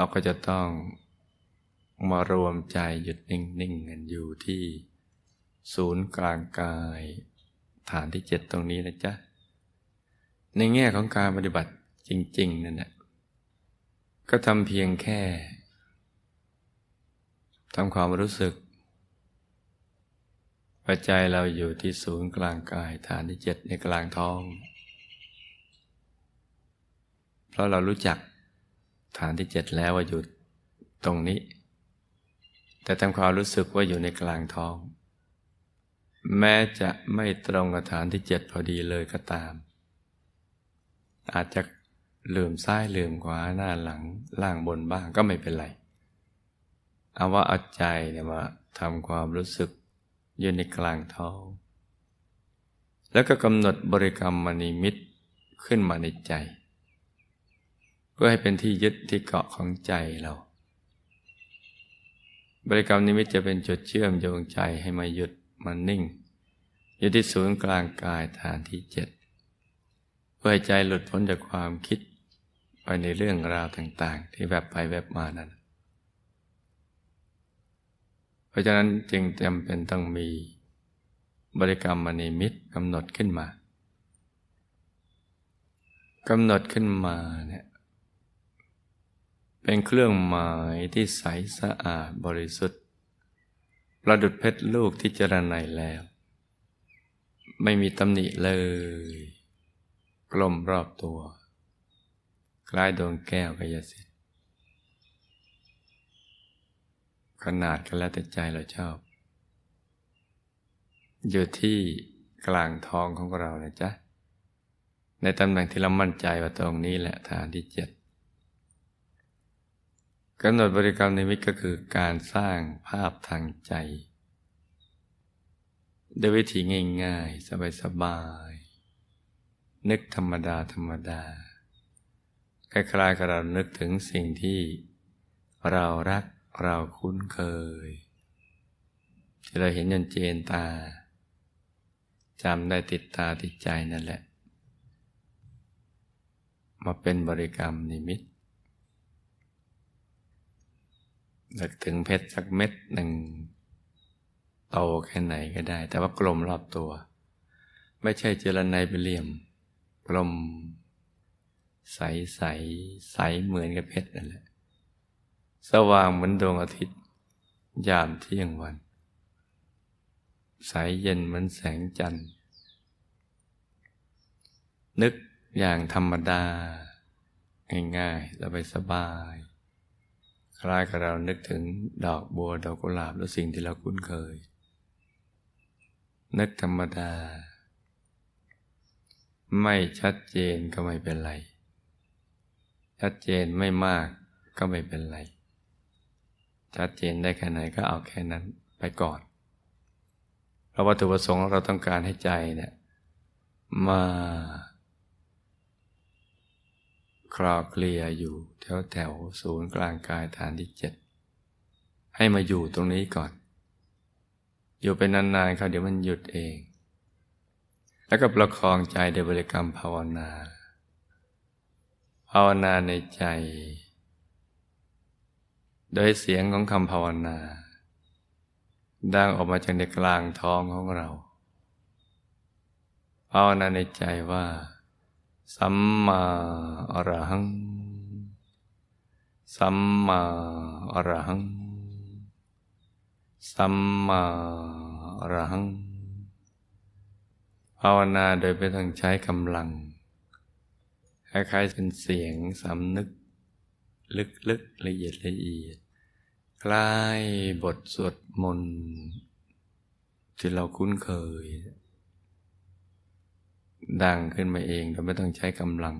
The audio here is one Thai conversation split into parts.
เราก็จะต้องมารวมใจหยุดนิ่งๆกันอยู่ที่ศูนย์กลางกายฐานที่ 7ตรงนี้นะจ๊ะในแง่ของการปฏิบัติจริงๆนั่นแหละก็ทำเพียงแค่ทำความรู้สึกว่าใจเราอยู่ที่ศูนย์กลางกายฐานที่ 7ในกลางท้องเพราะเรารู้จักฐานที่ 7แล้วว่าอยู่ตรงนี้แต่ทำความรู้สึกว่าอยู่ในกลางท้องแม้จะไม่ตรงกับฐานที่ 7พอดีเลยก็ตามอาจจะลืมซ้ายลืมขวาหน้าหลังล่างบนบ้างก็ไม่เป็นไรเอาว่าเอาใจเนี่ยมาทำความรู้สึกอยู่ในกลางท้องแล้วก็กำหนดบริกรรมมณิมิตขึ้นมาในใจเพื่อให้เป็นที่ยึดที่เกาะของใจเราบริกรรมนิมิตจะเป็นจุดเชื่อมโยงใจให้มาหยุดมันนิ่งอยู่ที่ศูนย์กลางกายฐานที่ 7เพื่อให้ใจหลุดพ้นจากความคิดไปในเรื่องราวต่างๆที่แวบไปแวบมานั้นเพราะฉะนั้นจึงจำเป็นต้องมีบริกรรมมณิมิตกำหนดขึ้นมากำหนดขึ้นมาเนี่ยเป็นเครื่องหมายที่ใสสะอาดบริสุทธิ์ประดุจเพชรลูกที่จรณัยแล้วไม่มีตำหนิเลยกลมรอบตัวคล้ายดวงแก้วกายสิทธิ์ขนาดก็แล้วแต่ใจเราชอบอยู่ที่กลางท้องของเรานะจ๊ะในตำแหน่งที่เรามั่นใจว่าตรงนี้แหละฐานที่ 7กำหนดบริกรรมนิมิตก็คือการสร้างภาพทางใจด้วยวิธีง่ายๆสบายๆนึกธรรมดาคล้ายๆกับเรานึกถึงสิ่งที่เรารักเราคุ้นเคยที่เราเห็นจนเจนตาจำได้ติดตาติดใจนั่นแหละมาเป็นบริกรรมนิมิตนึกถึงเพชรสักเม็ดหนึ่งโตแค่ไหนก็ได้แต่ว่ากลมรอบตัวไม่ใช่เจริญในเป็นเหลี่ยมกลมใสใสใสเหมือนกับเพชรนั่นแหละสว่างเหมือนดวงอาทิตย์ยามเที่ยงวันใสเย็นเหมือนแสงจันทร์นึกอย่างธรรมดาง่ายๆสบายคล้ายกับเรานึกถึงดอกบัวดอกกุหลาบหรือสิ่งที่เราคุ้นเคยนึกธรรมดาไม่ชัดเจนก็ไม่เป็นไรชัดเจนไม่มากก็ไม่เป็นไรชัดเจนได้แค่ไหนก็เอาแค่นั้นไปก่อนเพราะวัตถุประสงค์เราต้องการให้ใจเนี่ยมาคลอเคลียอยู่แถวศูนย์กลางกายฐานที่ 7ให้มาอยู่ตรงนี้ก่อนอยู่ไปนานๆเขาเดี๋ยวมันหยุดเองแล้วก็ประคองใจโดยบริกรรมภาวนาในใจโดยเสียงของคำภาวนาดังออกมาจากในกลางท้องของเราภาวนาในใจว่าสัมมาอรหังสัมมาอรหังสัมมาอรหังภาวนาโดยไม่ต้องใช้กำลังคล้ายๆเป็นเสียงสำนึกลึกๆละเอียดคล้ายบทสวดมนต์ที่เราคุ้นเคยดังขึ้นมาเองโดยไม่ต้องใช้กำลัง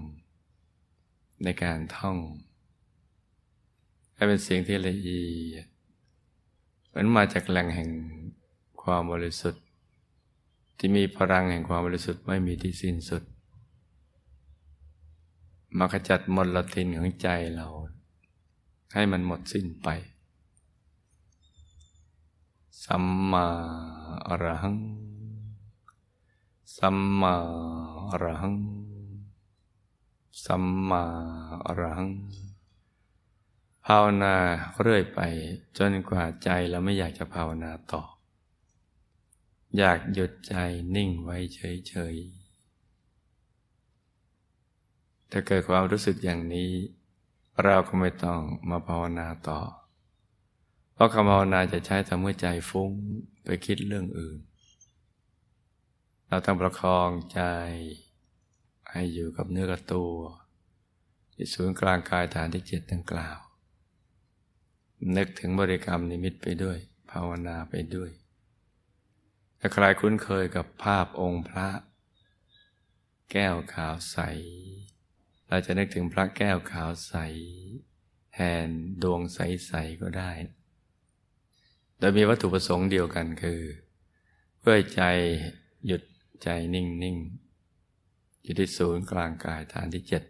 ในการท่องให้เป็นเสียงที่ละเอียดเหมือนมาจากแหล่งแห่งความบริสุทธิ์ที่มีพลังแห่งความบริสุทธิ์ไม่มีที่สิ้นสุดมาขจัดมลทินของใจเราให้มันหมดสิ้นไปสัมมาอรหังสัมมาอรหังสัมมาอรหังภ ภาวนาเรื่อยไปจนกว่าใจเราไม่อยากจะภาวนาต่ออยากหยุดใจนิ่งไว้เฉยๆถ้าเกิดความรู้สึกอย่างนี้เราก็ไม่ต้องมาภาวนาต่อเพราะคำภาวนาจะใช้ทำให้ใจฟุ้งไปคิดเรื่องอื่นเราต้องประคองใจให้อยู่กับเนื้อกับตัวที่ศูนย์กลางกายฐานที่เจ็ดดังกล่าวนึกถึงบริกรรมนิมิตไปด้วยภาวนาไปด้วยถ้าใครคุ้นเคยกับภาพองค์พระแก้วขาวใสเราจะนึกถึงพระแก้วขาวใสแทนดวงใสๆก็ได้โดยมีวัตถุประสงค์เดียวกันคือเพื่อใจหยุดใจนิ่งๆอยู่ที่ศูนย์กลางกายฐานที่เจ็ด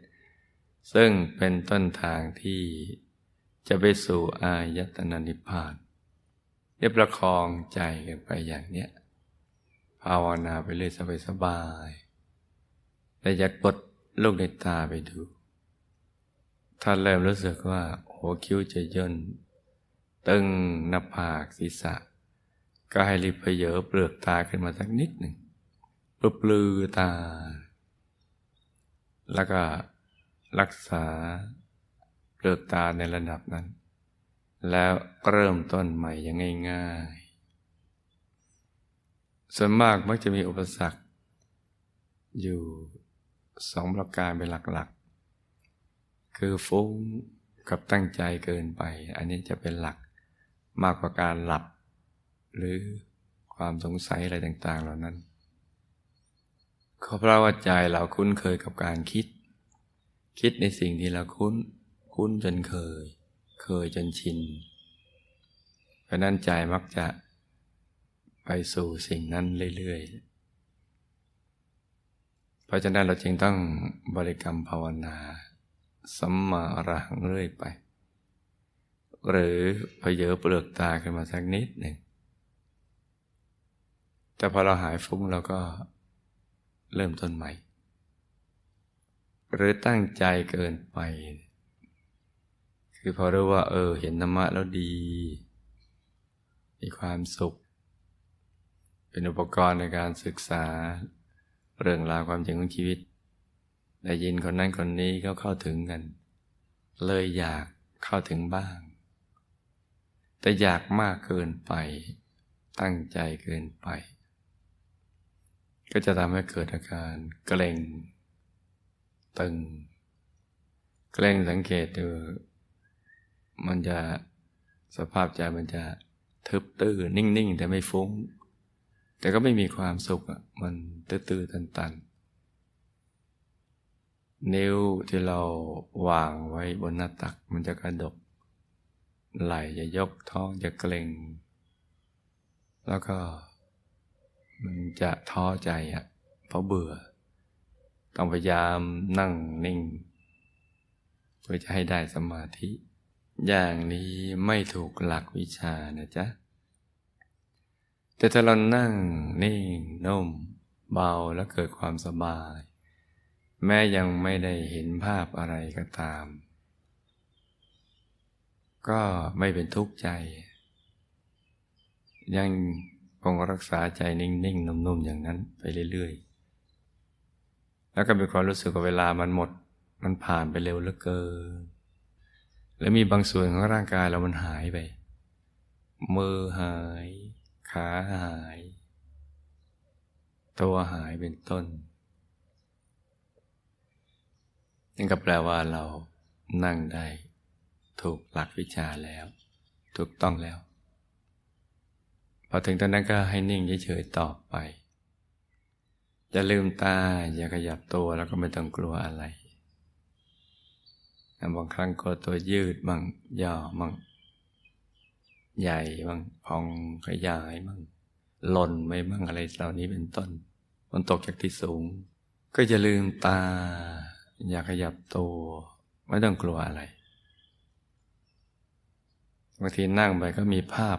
ซึ่งเป็นต้นทางที่จะไปสู่อายตนะนิพพานเรียบประคองใจกันไปอย่างเนี้ยภาวนาไปเลยสบายๆแต่อย่ากดลูกในตาไปดูถ้าเริ่มรู้สึกว่าหัวคิ้วจะย่นตึงหน้าผากศีรษะก็ให้รีบเผยเปลือกตาขึ้นมาสักนิดหนึ่งปลือตาแล้วก็รักษาเปลือกตาในระดับนั้นแล้วเริ่มต้นใหม่อย่างง่ายๆส่วนมากมักจะมีอุปสรรคอยู่สองประการเป็นหลักๆคือฟุ้งกับตั้งใจเกินไปอันนี้จะเป็นหลักมากกว่าการหลับหรือความสงสัยอะไรต่างๆเหล่านั้นก็เพราะว่าใจเราคุ้นเคยกับการคิดในสิ่งที่เราคุ้นจนเคยจนชินเพราะนั้นใจมักจะไปสู่สิ่งนั้นเรื่อยๆเพราะฉะนั้นเราจึงต้องบริกรรมภาวนาสัมมาอรหังเรื่อยไปหรือเผยเปลือกตาขึ้นมาสักนิดหนึ่งแต่พอเราหายฟุ้งเราก็เริ่มต้นใหม่หรือตั้งใจเกินไปคือพอรู้ว่าเห็นธรรมะแล้วดีมีความสุขเป็นอุปกรณ์ในการศึกษาเรื่องราวความจริงของชีวิตได้ยินคนนั้นคนนี้เขาเข้าถึงกันเลยอยากเข้าถึงบ้างแต่อยากมากเกินไปตั้งใจเกินไปก็จะทำให้เกิดอาการเกร็งตึงเกร็งสังเกตดูมันจะสภาพใจมันจะทึบตื้อนิ่งๆแต่ไม่ฟุ้งแต่ก็ไม่มีความสุขมันตื้อๆตันๆนิ้วที่เราวางไว้บนหน้าตักมันจะกระดกไหล่จะยกท้องจะเกร็งแล้วก็มันจะท้อใจเพราะเบื่อต้องพยายามนั่งนิ่งเพื่อจะให้ได้สมาธิอย่างนี้ไม่ถูกหลักวิชานะจ๊ะแต่ถ้าเรานั่งนิ่งนุ่มเบาและเกิดความสบายแม้ยังไม่ได้เห็นภาพอะไรก็ตามก็ไม่เป็นทุกข์ใจยังคงรักษาใจนิ่งๆนุ่มๆอย่างนั้นไปเรื่อยๆแล้วก็มีความรู้สึกว่าเวลามันหมดมันผ่านไปเร็วเหลือเกินและมีบางส่วนของร่างกายเรามันหายไปมือหายขาหายตัวหายเป็นต้นนั่นก็แปลว่าเรานั่งได้ถูกหลักวิชาแล้วถูกต้องแล้วพอถึงตอนนั้นก็ให้นิ่งเฉยๆต่อไปอย่าลืมตาอย่าขยับตัวแล้วก็ไม่ต้องกลัวอะไรบางครั้งก็ตัวยืดบ้างย่อบ้างใหญ่บ้างพองขยายบ้างหล่นไปบ้างอะไรเหล่านี้เป็นต้นมันตกจากที่สูงก็อย่าลืมตาอย่าขยับตัวไม่ต้องกลัวอะไรบางทีนั่งไปก็มีภาพ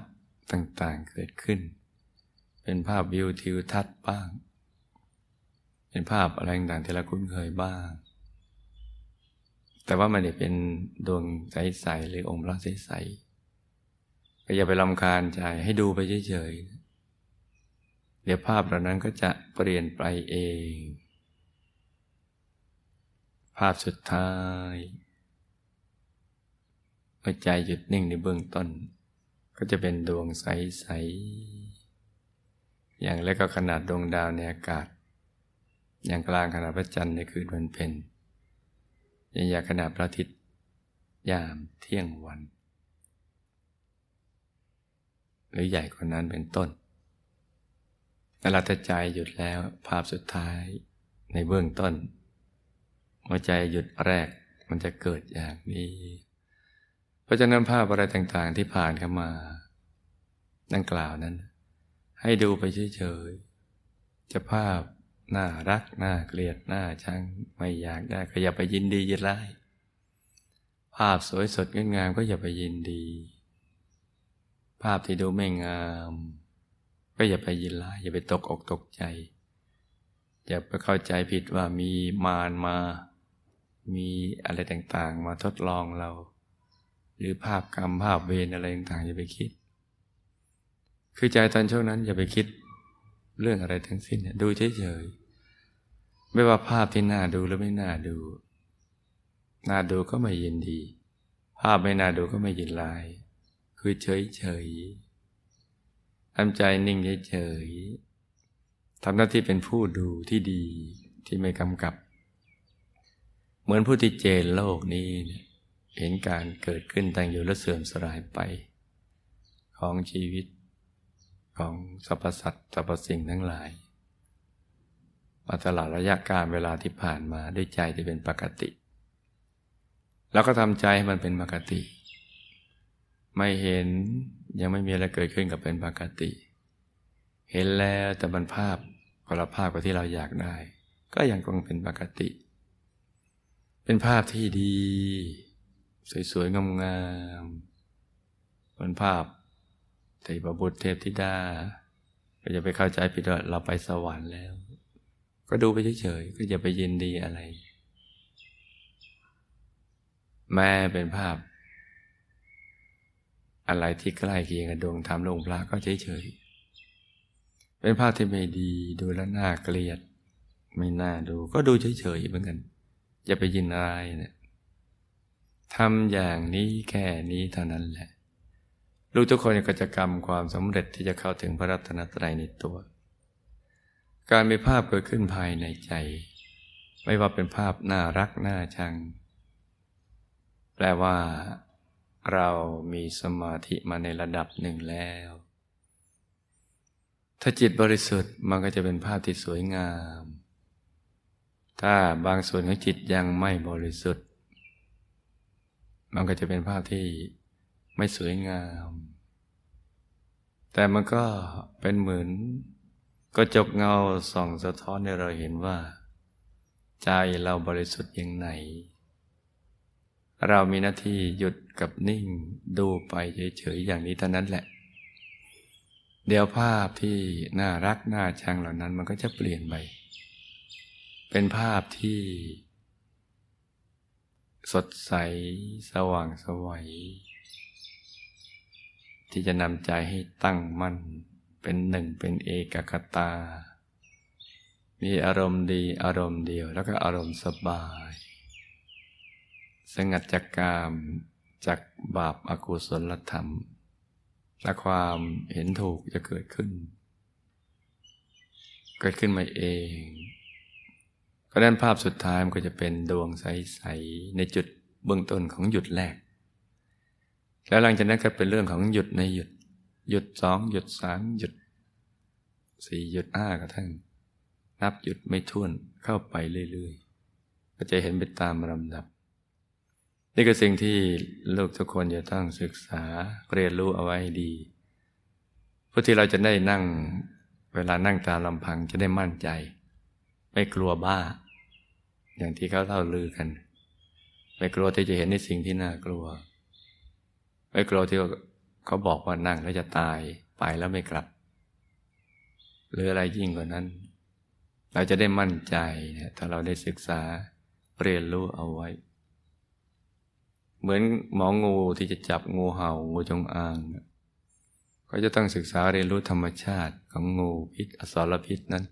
ต่างๆเกิดขึ้นเป็นภาพวิวทิวทัศน์บ้างเป็นภาพอะไรต่างๆที่เราคุ้นเคยบ้าง แต่ว่ามันจะเป็นดวงใสๆหรือองค์พระใสๆก็อย่าไปรำคาญใจให้ดูไปเฉยๆเดี๋ยวภาพเหล่านั้นก็จะเปลี่ยนไปเองภาพสุดท้ายเมื่อใจหยุดนิ่งในเบื้องต้นก็จะเป็นดวงใสๆอย่างเล็กก็ขนาดดวงดาวในอากาศอย่างกลางขนาดพระจันทร์ในคืนวันเพ็ญอย่างใหญ่ขนาดพระอาทิตย์ยามเที่ยงวันหรือใหญ่กว่านั้นเป็นต้นแต่ละใจหยุดแล้วภาพสุดท้ายในเบื้องต้นหัวใจหยุดแรกมันจะเกิดอย่างนี้เพราะฉะนั้นภาพอะไรต่างๆที่ผ่านเข้ามาดังกล่าวนั้นให้ดูไปเฉยๆจะภาพน่ารักน่าเกลียดน่าชังไม่อยากได้ก็อย่าไปยินดียินร้ายภาพสวยสดงดงามก็อย่าไปยินดีภาพที่ดูไม่งามก็อย่าไปยินร้ายอย่าไปตกอกตกใจอย่าไปเข้าใจผิดว่ามีมารมามีอะไรต่างๆมาทดลองเราหรือภาพกรรมภาพเวรอะไรต่างๆอย่าไปคิดคือใจตอนช่วงนั้นอย่าไปคิดเรื่องอะไรทั้งสิ้นดูเฉยๆไม่ว่าภาพที่น่าดูหรือไม่น่าดูน่าดูก็ไม่ยินดีภาพไม่น่าดูก็ไม่ยินร้ายคือเฉยๆทำใจนิ่งเฉยๆทำหน้าที่เป็นผู้ดูที่ดีที่ไม่กำกับเหมือนผู้ที่เจนโลกนี้เห็นการเกิดขึ้นตั้งอยู่และเสื่อมสลายไปของชีวิตของสรรพสัตว์สรรพสิ่งทั้งหลายมาตลอดระยะการเวลาที่ผ่านมาด้วยใจที่เป็นปกติแล้วก็ทำใจให้มันเป็นปกติไม่เห็นยังไม่มีอะไรเกิดขึ้นกับเป็นปกติเห็นแล้วแต่มันภาพคนละภาพกับที่เราอยากได้ก็ยังคงเป็นปกติเป็นภาพที่ดีสวยๆงามๆเป็นภาพเทพบุตรเทพธิดาก็จะไปเข้าใจผิดว่าเราไปสวรรค์แล้วก็ดูไปเฉยๆก็อย่าไปยินดีอะไรแม้เป็นภาพอะไรที่ใกล้เคียงกับดวงธรรมดวงพระก็เฉยๆเป็นภาพที่ไม่ดีดูแล้วน่าเกลียดไม่น่าดูก็ดูเฉยๆเหมือนกันอย่าไปยินอะไรเนี่ยทำอย่างนี้แค่นี้เท่านั้นแหละลูกทุกคนก็จะกรรมความสำเร็จที่จะเข้าถึงพระรัตนตรัยในตัวการมีภาพเกิดขึ้นภายในใจไม่ว่าเป็นภาพน่ารักน่าชังแปลว่าเรามีสมาธิมาในระดับหนึ่งแล้วถ้าจิตบริสุทธิ์มันก็จะเป็นภาพที่สวยงามถ้าบางส่วนของจิตยังไม่บริสุทธิ์มันก็จะเป็นภาพที่ไม่สวยงามแต่มันก็เป็นเหมือนกระจกเงาส่องสะท้อนให้เราเห็นว่าใจเราบริสุทธิ์อย่างไหนเรามีหน้าที่หยุดกับนิ่งดูไปเฉยๆอย่างนี้เท่านั้นแหละเดี๋ยวภาพที่น่ารักน่าชังเหล่านั้นมันก็จะเปลี่ยนไปเป็นภาพที่สดใสสว่างไสวที่จะนำใจให้ตั้งมั่นเป็นหนึ่งเป็นเอกคตามีอารมณ์ดีอารมณ์เดียวแล้วก็อารมณ์สบายสงัดจากกามจากบาปอกุศลธรรมและความเห็นถูกจะเกิดขึ้นมาเองก็ด้านภาพสุดท้ายมันก็จะเป็นดวงใสๆในจุดเบื้องต้นของหยุดแรกแล้วหลังจากนั้นก็เป็นเรื่องของหยุดในหยุดหยุดสองหยุดสามหยุดสี่หยุดห้ากระทั่งนับหยุดไม่ถ้วนเข้าไปเรื่อยๆก็จะเห็นไปตามลำดับนี่คือสิ่งที่ลูกทุกคนจะต้องศึกษาเรียนรู้เอาไว้ดีเพื่อที่เราจะได้นั่งเวลานั่งตามลำพังจะได้มั่นใจไม่กลัวบ้าอย่างที่เขาเล่าลือกันไม่กลัวที่จะเห็นในสิ่งที่น่ากลัวไม่กลัวที่เขาบอกว่านั่งแล้วจะตายไปแล้วไม่กลับหรืออะไรยิ่งกว่านั้นเราจะได้มั่นใจถ้าเราได้ศึกษาเรียนรู้เอาไว้ เหมือนหมองูที่จะจับงูเห่างูจงอางก็จะต้องศึกษาเรียนรู้ธรรมชาติของงูพิษอสรพิษนั้น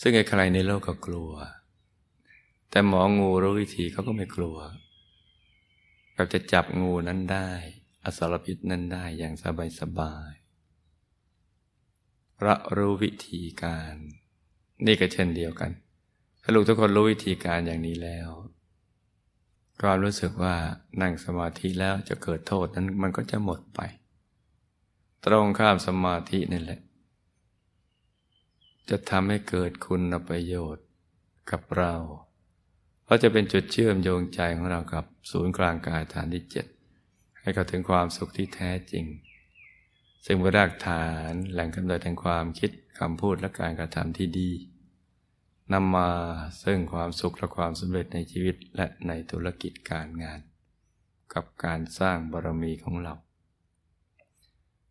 ซึ่งใครในโลกก็กลัวแต่หมองูรู้วิธีเขาก็ไม่กลัวเขาจะจับงูนั้นได้อสรพิษนั้นได้อย่างสบายสบายเรารู้วิธีการนี่ก็เช่นเดียวกันถ้าลูกทุกคนรู้วิธีการอย่างนี้แล้วความรู้สึกว่านั่งสมาธิแล้วจะเกิดโทษนั้นมันก็จะหมดไปตรงข้ามสมาธินั่นแหละจะทำให้เกิดคุณประโยชน์กับเราเพราะจะเป็นจุดเชื่อมโยงใจของเรากับศูนย์กลางกายฐานที่7ให้เข้าถึงความสุขที่แท้จริงซึ่งเป็นรากฐานแหล่งกำเนิดแห่งความคิดคำพูดและการกระทำที่ดีนำมาซึ่งความสุขและความสำเร็จในชีวิตและในธุรกิจการงานกับการสร้างบารมีของเรา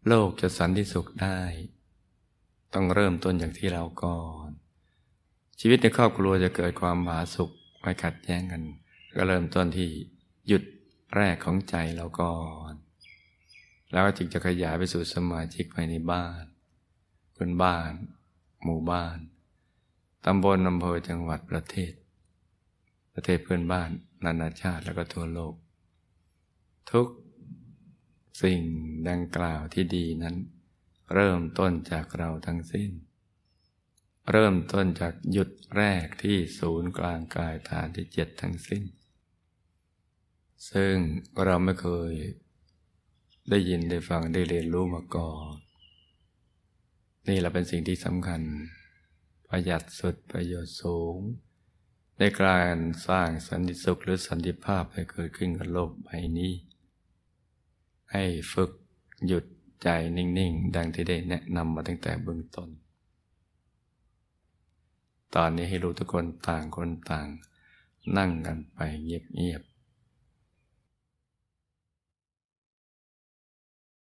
โลกจะสันติสุขได้ต้องเริ่มต้นจากที่เราก่อนชีวิตในครอบครัวจะเกิดความผาสุกไม่ขัดแย้งกันก็เริ่มต้นที่หยุดแรกของใจเราก่อนแล้วจึงจะขยายไปสู่สมาชิกภายในบ้านคนบ้านหมู่บ้านตำบลอำเภอจังหวัดประเทศเพื่อนบ้านนานาชาติแล้วก็ทั่วโลกทุกสิ่งดังกล่าวที่ดีนั้นเริ่มต้นจากเราทั้งสิ้นเริ่มต้นจากหยุดแรกที่ศูนย์กลางกายฐานที่7ทั้งสิ้นซึ่งเราไม่เคยได้ยินได้ฟังได้เรียนรู้มาก่อนนี่แหละเป็นสิ่งที่สำคัญประหยัดสุดประโยชน์สูงในการสร้างสันติสุขหรือสันติภาพให้เกิดขึ้นกับโลกใบนี้ให้ฝึกหยุดใจนิ่งๆดังที่ได้แนะนำมาตั้งแต่เบื้องต้นตอนนี้ให้รู้ทุกคนต่างคนต่างนั่งกันไปเงียบ